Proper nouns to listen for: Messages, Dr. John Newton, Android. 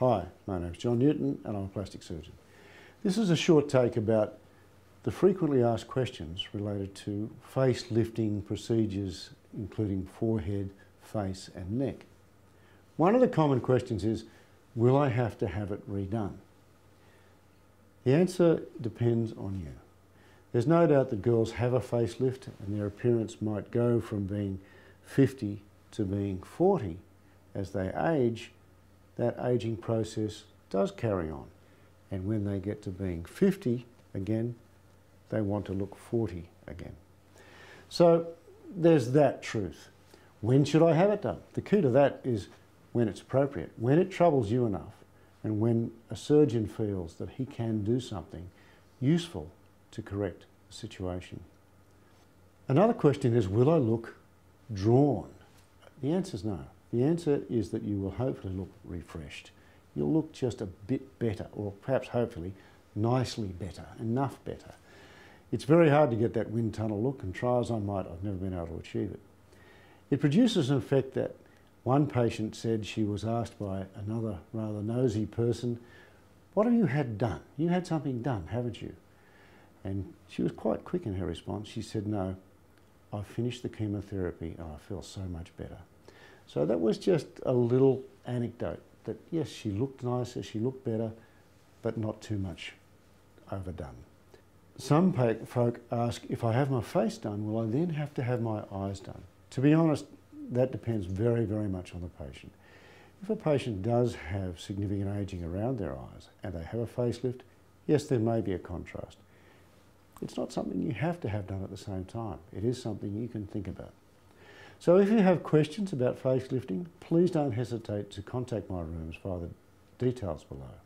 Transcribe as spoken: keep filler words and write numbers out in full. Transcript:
Hi, my name is John Newton and I'm a plastic surgeon. This is a short take about the frequently asked questions related to face lifting procedures including forehead, face and neck. One of the common questions is, will I have to have it redone? The answer depends on you. There's no doubt that girls have a facelift and their appearance might go from being fifty to being forty. As they age, that aging process does carry on. And when they get to being fifty again, they want to look forty again. So there's that truth. When should I have it done? The key to that is when it's appropriate, when it troubles you enough, and when a surgeon feels that he can do something useful to correct the situation. Another question is, will I look drawn? The answer is no. The answer is that you will hopefully look refreshed. You'll look just a bit better, or perhaps hopefully nicely better, enough better. It's very hard to get that wind tunnel look, and try as I might, I've never been able to achieve it. It produces an effect that one patient said she was asked by another rather nosy person, "What have you had done? You had something done, haven't you?" And she was quite quick in her response. She said, "No, I've finished the chemotherapy and I feel so much better." So that was just a little anecdote that, yes, she looked nicer, she looked better, but not too much overdone. Some folk ask, if I have my face done, will I then have to have my eyes done? To be honest, that depends very, very much on the patient. If a patient does have significant aging around their eyes and they have a facelift, yes, there may be a contrast. It's not something you have to have done at the same time. It is something you can think about. So if you have questions about facelifting, please don't hesitate to contact my rooms via the details below.